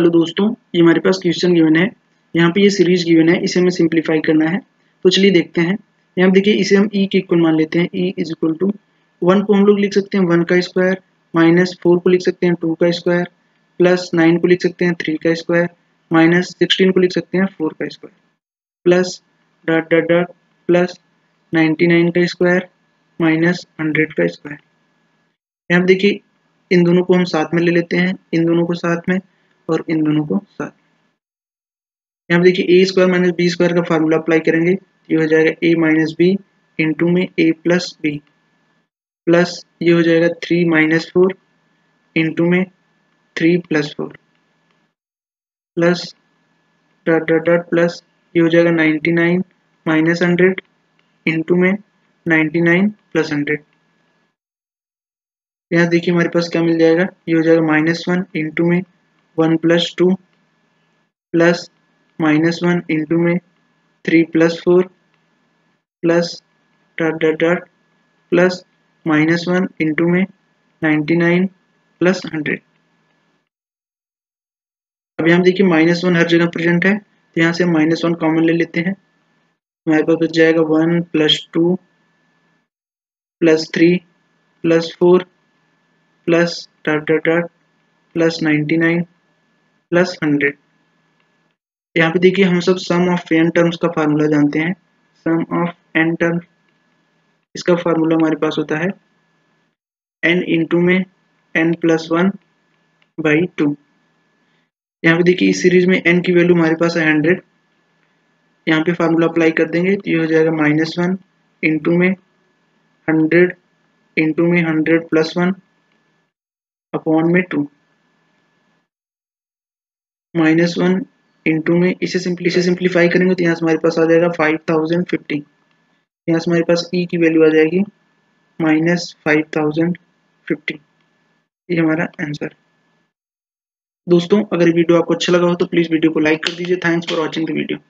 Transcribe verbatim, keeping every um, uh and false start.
Hello दोस्तों, ये हमारे पास क्वेश्चन गिवन है। यहाँ पे ये सीरीज गिवन है, इसे हमें सिंप्लीफाई करना है। तो चलिए देखते हैं। यहाँ देखिए इसे हम ई के इक्वल मान लेते हैं। E is equal to one को हम लोग लिख सकते हैं वन का स्क्वायर, माइनस फोर को लिख सकते हैं टू का स्क्वायर, प्लस नाइन को लिख सकते हैं थ्री का स्क्वायर, माइनस सिक्सटीन को लिख सकते हैं फोर का square, plus dot dot dot plus ninety nine का स्क्वायर माइनस हंड्रेड का स्क्वायर। यहाँ देखिए इन दोनों को हम साथ में ले लेते हैं, इन दोनों को साथ में और इन दोनों को साथ में। यहाँ देखिए ए स्क्वायर माइनस बी स्क्वायर का फार्मूला अप्लाई करेंगे ये हो जाएगा a माइनस बी इंटू में ए प्लस बी, प्लस ये हो जाएगा थ्री माइनस फोर इंटू में three plus four, plus dot dot dot plus ये हो जाएगा ninety nine minus hundred into में नाइन्टी नाइन प्लस हंड्रेड। यहाँ देखिए हमारे पास क्या मिल जाएगा, ये हो जाएगा माइनस वन इंटू में one plus two, plus minus one into में three plus four, plus dot dot dot plus minus one into में नाइन्टी नाइन प्लस हंड्रेड। अभी हम देखिए माइनस वन हर जगह प्रेजेंट है तो यहाँ से हम माइनस वन कॉमन ले लेते हैं। हमारे पास बच जाएगा one plus two plus three plus four plus dot dot dot plus ninety nine plus hundred. यहाँ पे देखिए हम सब सम ऑफ एन टर्म्स का फार्मूला जानते हैं। सम ऑफ एन टर्म्स, इसका फार्मूला हमारे पास होता है एन इंटू में N plus one by two. यहाँ पे देखिए इस सीरीज में एन की वैल्यू हमारे पास है हंड्रेड। यहाँ पे फार्मूला अप्लाई कर देंगे तो ये हो जाएगा माइनस वन इंटू में हंड्रेड इंटू में हंड्रेड प्लस वन अपॉन में टू, माइनस वन इंटू में इसे सिंपली इसे सिंप्लीफाई करेंगे तो यहाँ से हमारे पास आ जाएगा फाइव थाउजेंड फिफ्टी। यहाँ से हमारे पास ई की वैल्यू आ जाएगी माइनस फाइव थाउजेंड फिफ्टी। ये हमारा आंसर। दोस्तों अगर वीडियो आपको अच्छा लगा हो तो प्लीज़ वीडियो को लाइक कर दीजिए। Thanks for watching the video.